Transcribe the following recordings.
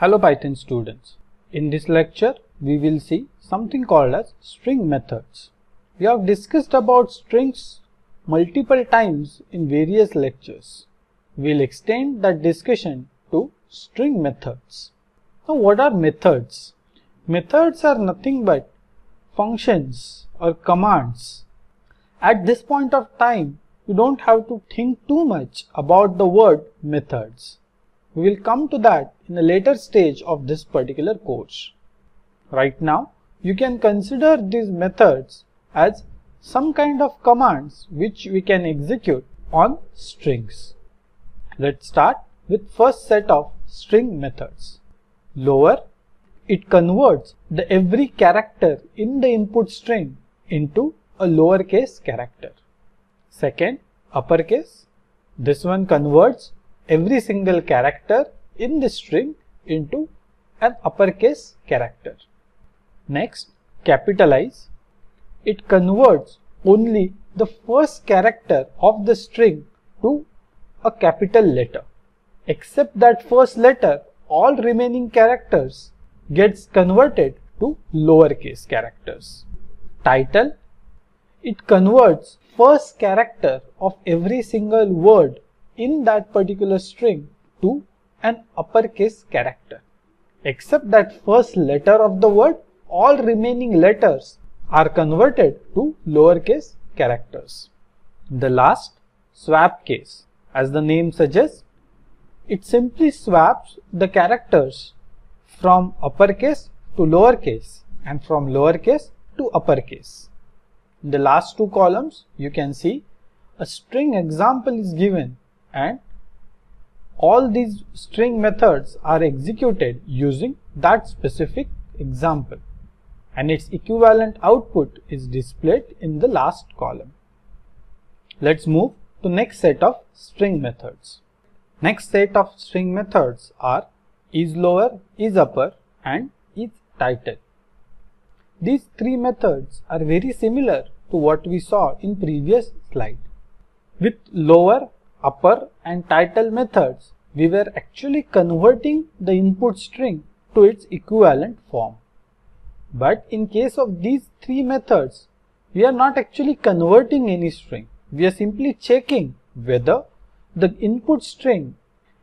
Hello Python students. In this lecture we will see something called as string methods. We have discussed about strings multiple times in various lectures. We will extend that discussion to string methods. Now what are methods? Methods are nothing but functions or commands. At this point of time you don't have to think too much about the word methods. We will come to that in a later stage of this particular course. Right now, you can consider these methods as some kind of commands which we can execute on strings. Let's start with first set of string methods. Lower, it converts the every character in the input string into a lowercase character. Second, uppercase, this one converts every single character in the string into an uppercase character. Next, capitalize. It converts only the first character of the string to a capital letter. Except that first letter, all remaining characters gets converted to lowercase characters. Title. It converts first character of every single word in that particular string to an uppercase character. Except that first letter of the word, all remaining letters are converted to lowercase characters. The last, swap case. As the name suggests, it simply swaps the characters from uppercase to lowercase and from lowercase to uppercase. In the last two columns, you can see a string example is given, and all these string methods are executed using that specific example, and its equivalent output is displayed in the last column. Let's move to next set of string methods. Next set of string methods are isLower, isUpper and isTitle. These three methods are very similar to what we saw in previous slide. With lower, upper and title methods, we were actually converting the input string to its equivalent form. But in case of these three methods, we are not actually converting any string. We are simply checking whether the input string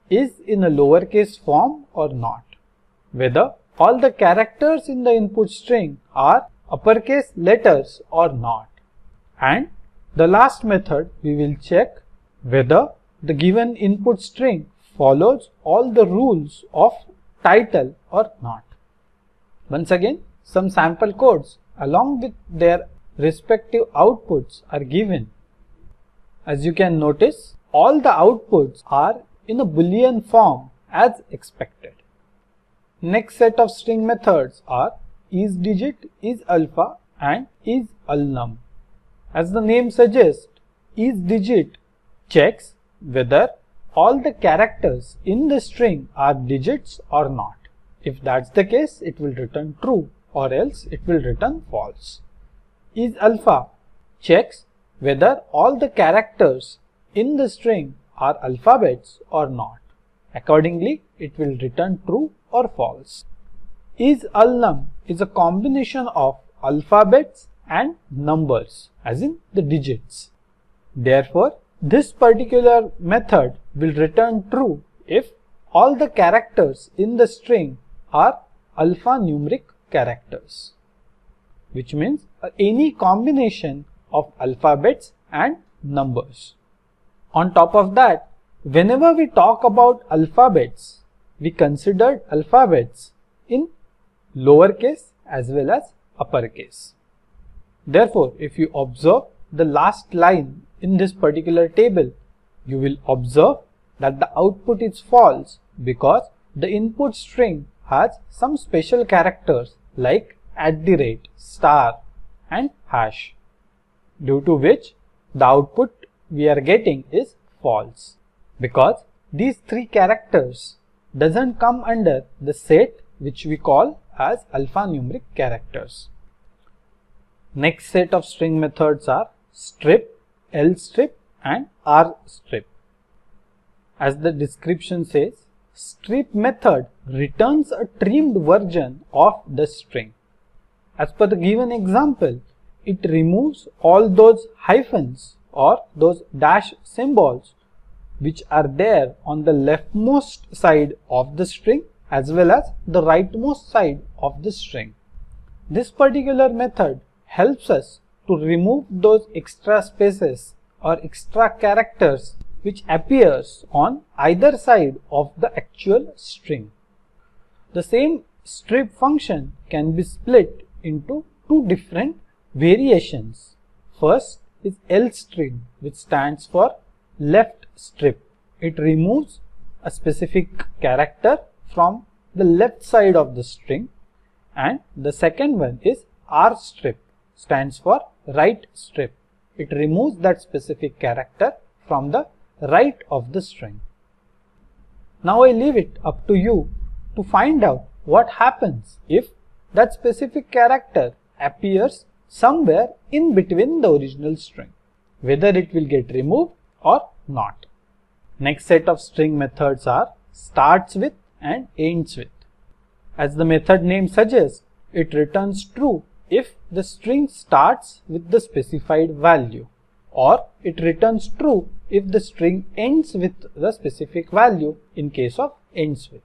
is in a lowercase form or not. Whether all the characters in the input string are uppercase letters or not. And the last method, we will check whether the given input string follows all the rules of title or not. Once again, some sample codes along with their respective outputs are given. As you can notice, all the outputs are in a Boolean form as expected. Next set of string methods are isDigit, isAlpha and isAlnum. As the name suggests, isDigit checks whether all the characters in the string are digits or not. If that's the case, it will return true or else it will return false. IsAlpha checks whether all the characters in the string are alphabets or not. Accordingly, it will return true or false. IsAlnum is a combination of alphabets and numbers, as in the digits. Therefore, this particular method will return true if all the characters in the string are alphanumeric characters, which means any combination of alphabets and numbers. On top of that, whenever we talk about alphabets, we considered alphabets in lowercase as well as uppercase. Therefore, if you observe the last line in this particular table, you will observe that the output is false because the input string has some special characters like @ star and hash, due to which the output we are getting is false because these three characters doesn't come under the set which we call as alphanumeric characters. Next set of string methods are strip, lstrip and rstrip. As the description says, strip method returns a trimmed version of the string. As per the given example, it removes all those hyphens or those dash symbols which are there on the leftmost side of the string as well as the rightmost side of the string. This particular method helps us to remove those extra spaces or extra characters which appears on either side of the actual string. The same strip function can be split into two different variations. First is L string, which stands for left strip. It removes a specific character from the left side of the string. And the second one is R strip, stands for right strip. It removes that specific character from the right of the string. Now I leave it up to you to find out what happens if that specific character appears somewhere in between the original string, whether it will get removed or not. Next set of string methods are starts with and ends with. As the method name suggests, it returns true if the string starts with the specified value, or it returns true if the string ends with the specific value in case of ends with.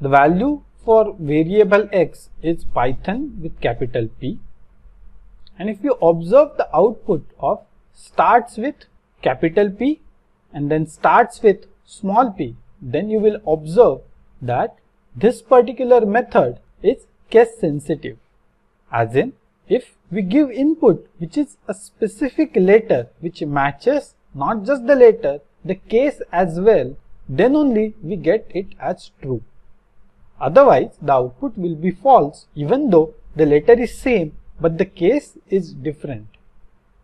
The value for variable x is Python with capital P, and if you observe the output of starts with capital P and then starts with small p, then you will observe that this particular method is case sensitive, as in if we give input which is a specific letter which matches not just the letter, the case as well, then only we get it as true. Otherwise, the output will be false even though the letter is same but the case is different.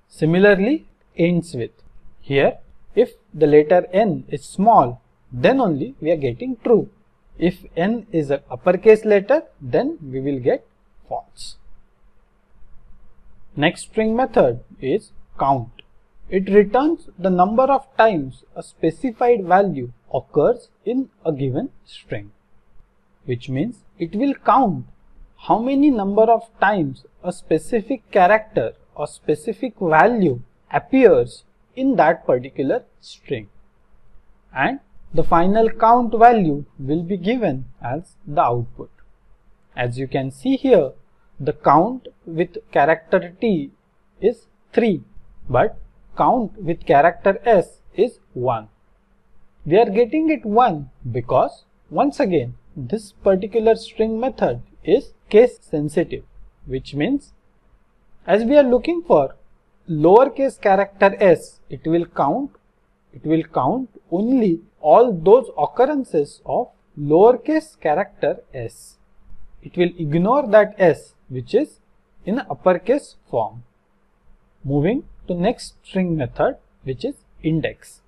Similarly, ends with. Here, if the letter n is small, then only we are getting true. If n is an uppercase letter, then we will get false. Next string method is count. It returns the number of times a specified value occurs in a given string, which means it will count how many number of times a specific character or specific value appears in that particular string. And the final count value will be given as the output. As you can see here, the count with character T is 3, but count with character S is 1. We are getting it 1 because, once again, this particular string method is case sensitive, which means as we are looking for lowercase character s, it will count only all those occurrences of lowercase character s. It will ignore that s which is in uppercase form. Moving to next string method, which is index.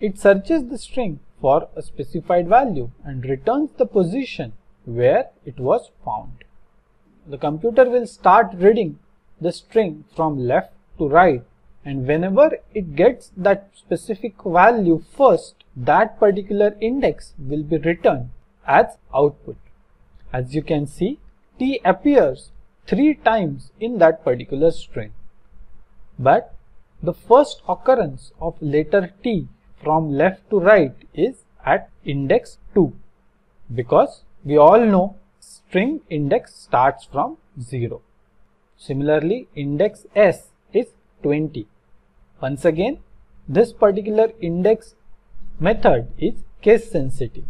It searches the string for a specified value and returns the position where it was found. The computer will start reading the string from left to right, and whenever it gets that specific value first, that particular index will be returned as output. As you can see, T appears 3 times in that particular string. But the first occurrence of letter T from left to right is at index 2, because we all know string index starts from 0. Similarly, index S is 20. Once again, this particular index method is case sensitive.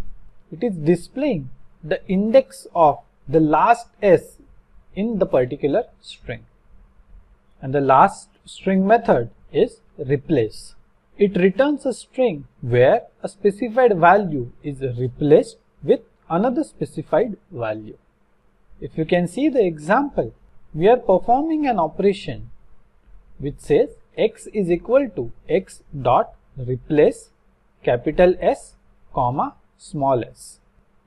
It is displaying the index of the last S in the particular string. And the last string method is replace. It returns a string where a specified value is replaced with another specified value. If you can see the example, we are performing an operation which says x is equal to x dot replace capital S comma small s.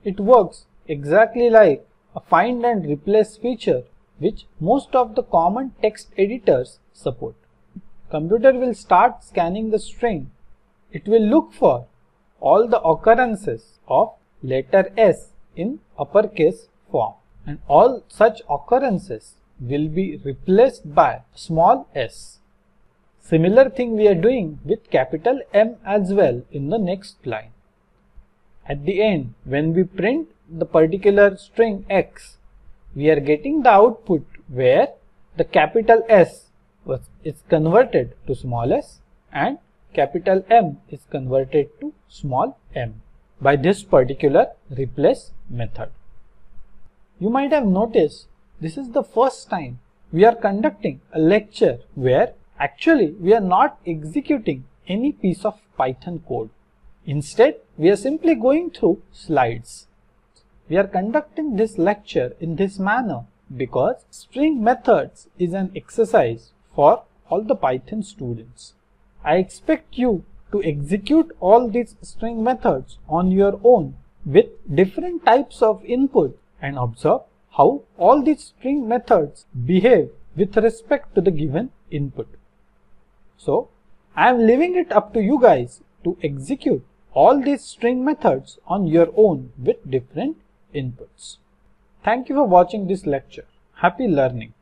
It works exactly like a find and replace feature which most of the common text editors support. Computer will start scanning the string. It will look for all the occurrences of letter S in uppercase form, and all such occurrences will be replaced by small s. Similar thing we are doing with capital M as well in the next line. At the end, when we print the particular string X, we are getting the output where the capital S is converted to small s and capital M is converted to small m by this particular replace method. You might have noticed this is the first time we are conducting a lecture where actually we are not executing any piece of Python code. Instead, we are simply going through slides. We are conducting this lecture in this manner because string methods is an exercise for all the Python students. I expect you to execute all these string methods on your own with different types of input and observe how all these string methods behave with respect to the given input. So, I am leaving it up to you guys to execute all these string methods on your own with different inputs. Thank you for watching this lecture. Happy learning.